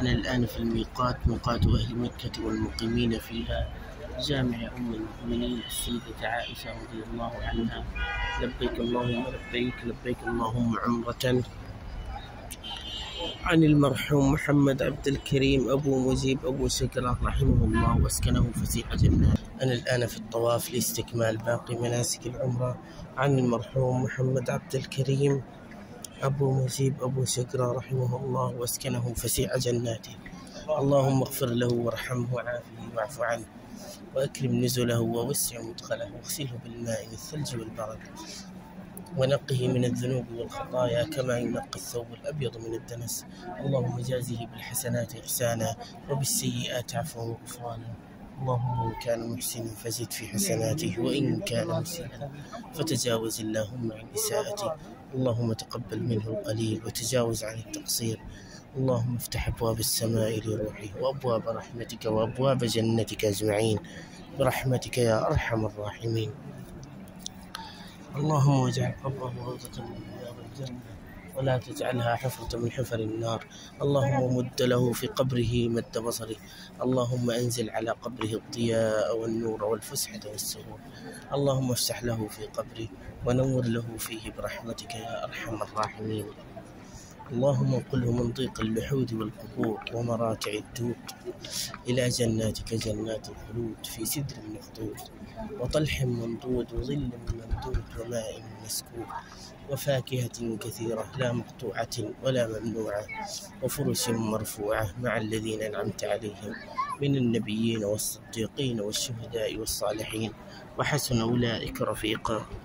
أنا الآن في الميقات، ميقات أهل مكة والمقيمين فيها، جامع أم المؤمنين السيدة عائشة رضي الله عنها. لبيك اللهم لبيك، لبيك اللهم عمرة. عن المرحوم محمد عبد الكريم أبو مجيب أبو شقرة رحمه الله واسكنه فسيح جناته. أنا الآن في الطواف لاستكمال باقي مناسك العمرة. عن المرحوم محمد عبد الكريم أبو مجيب أبو شقرة رحمه الله واسكنه فسيح جناته. اللهم اغفر له وارحمه وعافه واعف عنه وأكرم نزله ووسع مدخله واغسله بالماء والثلج والبرد ونقه من الذنوب والخطايا كما ينقى الثوب الأبيض من الدنس. اللهم جازه بالحسنات إحسانا وبالسيئات عفوا وغفرانا. اللهم إن كان محسنا فزد في حسناته، وإن كان مسيئا فتجاوز اللهم عن إساءته. اللهم تقبل منه القليل وتجاوز عن التقصير. اللهم افتح أبواب السماء لروحه وأبواب رحمتك وأبواب جنتك أجمعين برحمتك يا أرحم الراحمين. اللهم اجعل قبره روضة من رياض الجنة ولا تجعلها حفرة من حفر النار. اللهم مد له في قبره مد بصره. اللهم أنزل على قبره الضياء والنور والفسحة والسرور. اللهم افسح له في قبره ونور له فيه برحمتك يا أرحم الراحمين. اللهم انقله من ضيق اللحود والقبور ومراتع الدود إلى جناتك جنات الخلود في سدر مخضود وطلح منضود وظل ممدود وماء مسكوب وفاكهة كثيرة لا مقطوعة ولا ممنوعة وفرش مرفوعة، مع الذين أنعمت عليهم من النبيين والصديقين والشهداء والصالحين، وحسن أولئك رفيقا.